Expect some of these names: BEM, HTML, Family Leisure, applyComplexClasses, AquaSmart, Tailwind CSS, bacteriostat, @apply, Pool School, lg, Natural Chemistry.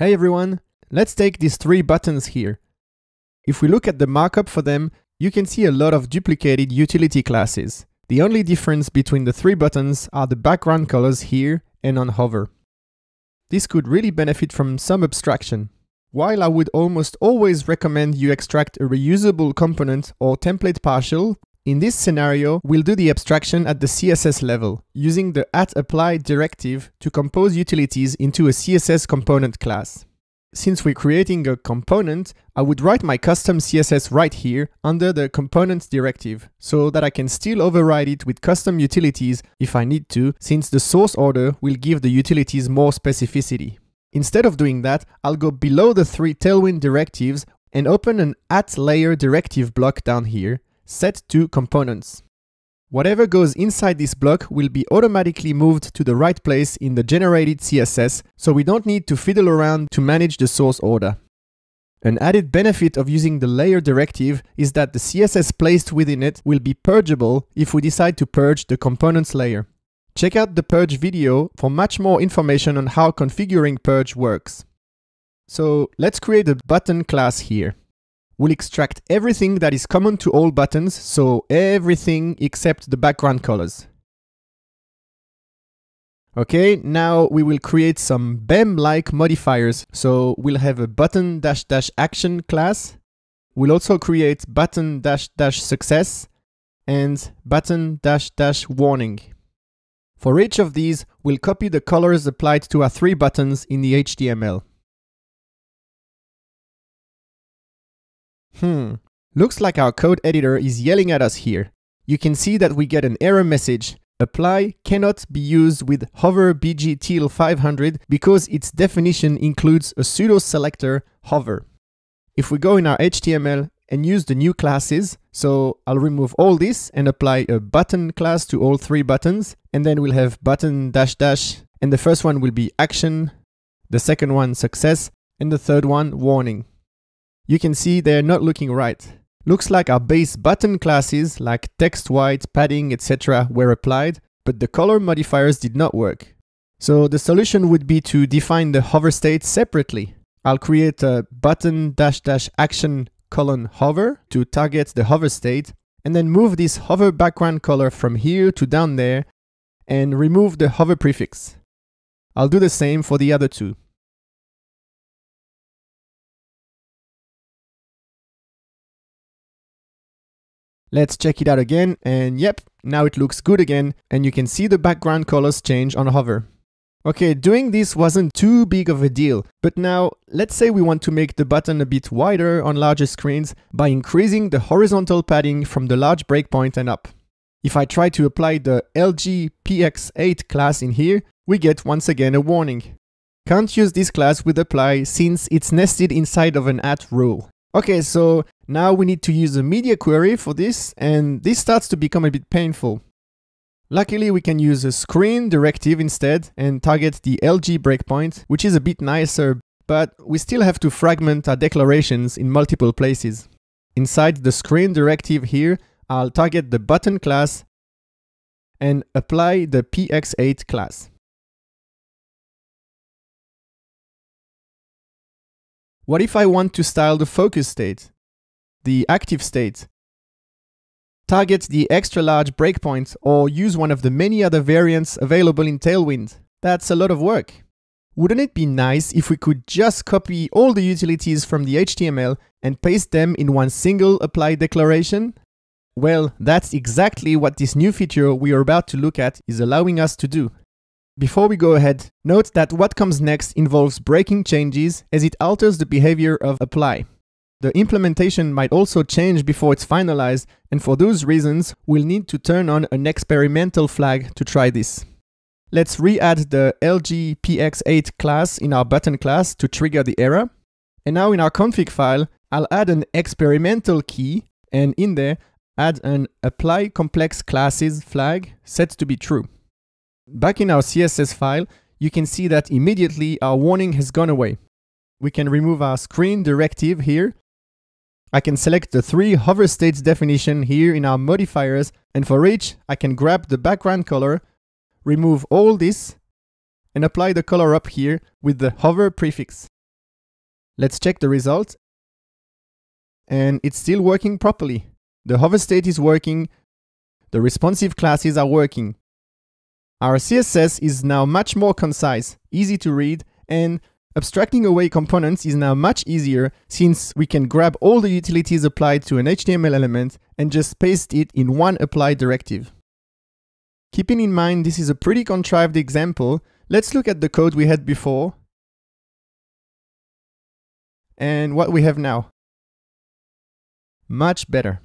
Hey everyone, let's take these three buttons here. If we look at the markup for them, you can see a lot of duplicated utility classes. The only difference between the three buttons are the background colors here and on hover. This could really benefit from some abstraction. While I would almost always recommend you extract a reusable component or template partial, in this scenario, we'll do the abstraction at the CSS level, using the @apply directive to compose utilities into a CSS component class. Since we're creating a component, I would write my custom CSS right here under the components directive, so that I can still override it with custom utilities if I need to, since the source order will give the utilities more specificity. Instead of doing that, I'll go below the three Tailwind directives and open an @layer directive block down here, set to components. Whatever goes inside this block will be automatically moved to the right place in the generated CSS, so we don't need to fiddle around to manage the source order. An added benefit of using the layer directive is that the CSS placed within it will be purgeable if we decide to purge the components layer. Check out the purge video for much more information on how configuring purge works. So let's create a button class here. We'll extract everything that is common to all buttons, so everything except the background colors. Okay, now we will create some BEM-like modifiers. So we'll have a button-action class. We'll also create button-success and button-warning. For each of these, we'll copy the colors applied to our three buttons in the HTML. Looks like our code editor is yelling at us here. You can see that we get an error message. Apply cannot be used with hover bg teal 500 because its definition includes a pseudo selector hover. If we go in our HTML and use the new classes, so I'll remove all this and apply a button class to all three buttons, and then we'll have button ... and the first one will be action, the second one success, and the third one warning. You can see they're not looking right. Looks like our base button classes like text white, padding, etc. were applied, but the color modifiers did not work. So the solution would be to define the hover state separately. I'll create a button_action:hover to target the hover state, and then move this hover background color from here to down there and remove the hover prefix. I'll do the same for the other two. Let's check it out again, and yep, now it looks good again, and you can see the background colors change on hover. Okay, doing this wasn't too big of a deal, but now let's say we want to make the button a bit wider on larger screens by increasing the horizontal padding from the large breakpoint and up. If I try to apply the lg px8 class in here, we get once again a warning. Can't use this class with apply since it's nested inside of an @ rule. Okay, so now we need to use a media query for this, and this starts to become a bit painful. Luckily, we can use a screen directive instead and target the lg breakpoint, which is a bit nicer, but we still have to fragment our declarations in multiple places. Inside the screen directive here, I'll target the button class and apply the px8 class. What if I want to style the focus state, the active state? Target the extra large breakpoint or use one of the many other variants available in Tailwind. That's a lot of work. Wouldn't it be nice if we could just copy all the utilities from the HTML and paste them in one single apply declaration? Well, that's exactly what this new feature we are about to look at is allowing us to do. Before we go ahead, note that what comes next involves breaking changes as it alters the behavior of apply. The implementation might also change before it's finalized, and for those reasons, we'll need to turn on an experimental flag to try this. Let's re-add the lg px8 class in our button class to trigger the error. And now in our config file, I'll add an experimental key, and in there, add an apply complex classes flag set to be true. Back in our CSS file, you can see that immediately our warning has gone away. We can remove our screen directive here. I can select the three hover states definition here in our modifiers, and for each, I can grab the background color, remove all this, and apply the color up here with the hover prefix. Let's check the results. And it's still working properly. The hover state is working. The responsive classes are working. Our CSS is now much more concise, easy to read, and abstracting away components is now much easier since we can grab all the utilities applied to an HTML element and just paste it in one apply directive. Keeping in mind this is a pretty contrived example, let's look at the code we had before and what we have now. Much better.